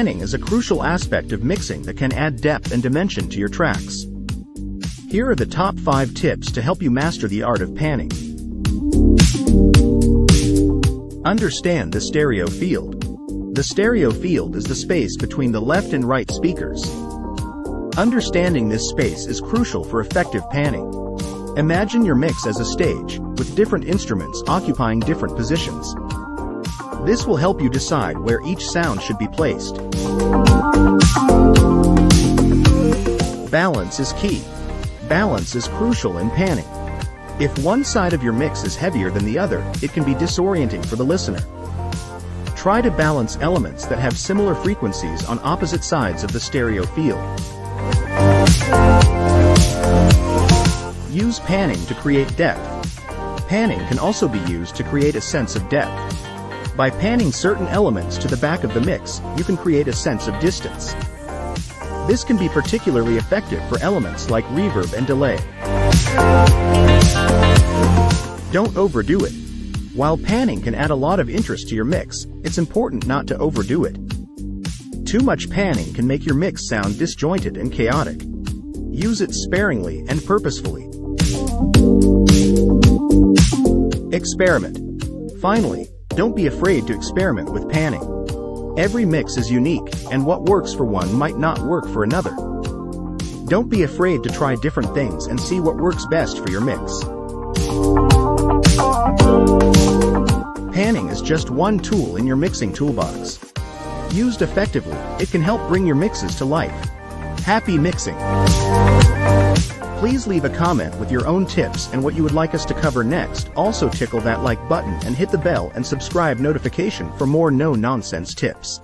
Panning is a crucial aspect of mixing that can add depth and dimension to your tracks. Here are the top 5 tips to help you master the art of panning. Understand the stereo field. The stereo field is the space between the left and right speakers. Understanding this space is crucial for effective panning. Imagine your mix as a stage, with different instruments occupying different positions. This will help you decide where each sound should be placed. Balance is key. Balance is crucial in panning. If one side of your mix is heavier than the other, it can be disorienting for the listener. Try to balance elements that have similar frequencies on opposite sides of the stereo field. Use panning to create depth. Panning can also be used to create a sense of depth. By panning certain elements to the back of the mix, you can create a sense of distance. This can be particularly effective for elements like reverb and delay. Don't overdo it. While panning can add a lot of interest to your mix, it's important not to overdo it. Too much panning can make your mix sound disjointed and chaotic. Use it sparingly and purposefully. Experiment. Finally, don't be afraid to experiment with panning. Every mix is unique, and what works for one might not work for another. Don't be afraid to try different things and see what works best for your mix. Panning is just one tool in your mixing toolbox. Used effectively, it can help bring your mixes to life. Happy mixing! Please leave a comment with your own tips and what you would like us to cover next. Also tickle that like button and hit the bell and subscribe notification for more no-nonsense tips.